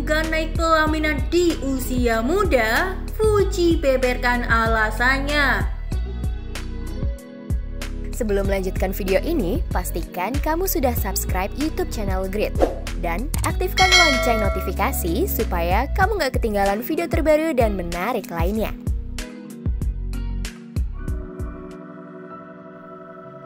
enggan naik pelaminan di usia muda, Fuji beberkan alasannya. Sebelum melanjutkan video ini, pastikan kamu sudah subscribe YouTube channel Grid dan aktifkan lonceng notifikasi supaya kamu nggak ketinggalan video terbaru dan menarik lainnya.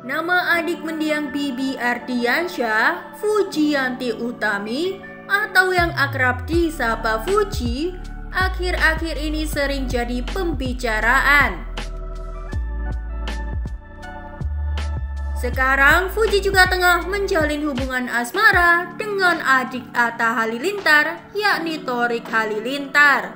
Nama adik mendiang Bibi Ardiansyah, Fujianti Utami, atau yang akrab disapa Fuji, akhir-akhir ini sering jadi pembicaraan. Sekarang Fuji juga tengah menjalin hubungan asmara dengan adik Atta Halilintar, yakni Thariq Halilintar.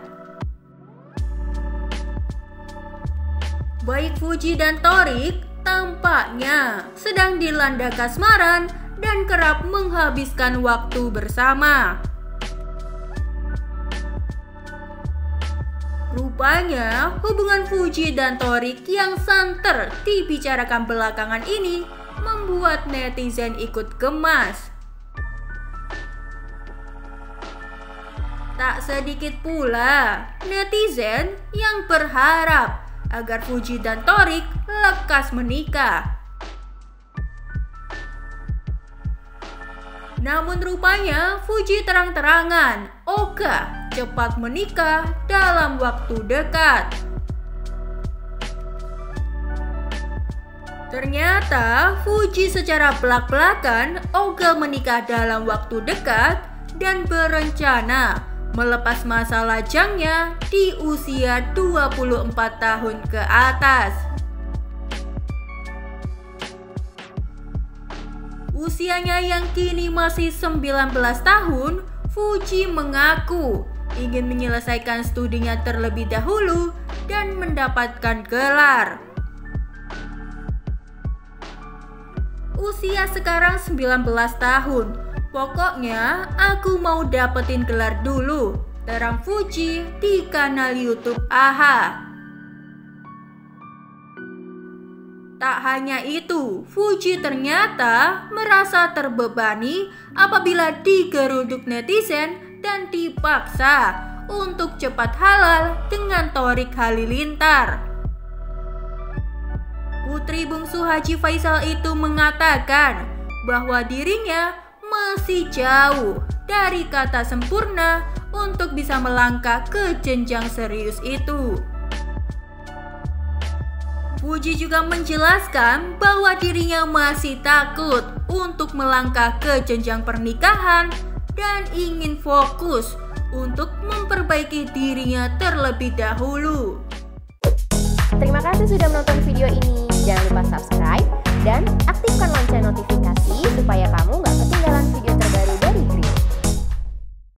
Baik Fuji dan Thariq tampaknya sedang dilanda kasmaran dan kerap menghabiskan waktu bersama. Rupanya hubungan Fuji dan Thariq yang santer dibicarakan belakangan ini membuat netizen ikut gemas. Tak sedikit pula netizen yang berharap agar Fuji dan Thariq lekas menikah. Namun rupanya Fuji terang-terangan ogah cepat menikah dalam waktu dekat. Ternyata Fuji secara belak-belakan ogah menikah dalam waktu dekat dan berencana melepas masa lajangnya di usia 24 tahun ke atas. Usianya yang kini masih 19 tahun, Fuji mengaku ingin menyelesaikan studinya terlebih dahulu dan mendapatkan gelar. Usia sekarang 19 tahun. Pokoknya aku mau dapetin gelar dulu, terang Fuji di kanal YouTube AHA. Tak hanya itu, Fuji ternyata merasa terbebani apabila digeruduk netizen dan dipaksa untuk cepat halal dengan Thariq Halilintar. Putri bungsu Haji Faisal itu mengatakan bahwa dirinya masih jauh dari kata sempurna untuk bisa melangkah ke jenjang serius itu. Fuji juga menjelaskan bahwa dirinya masih takut untuk melangkah ke jenjang pernikahan dan ingin fokus untuk memperbaiki dirinya terlebih dahulu. Terima kasih sudah menonton video ini. Jangan lupa subscribe dan aktifkan lonceng notifikasi.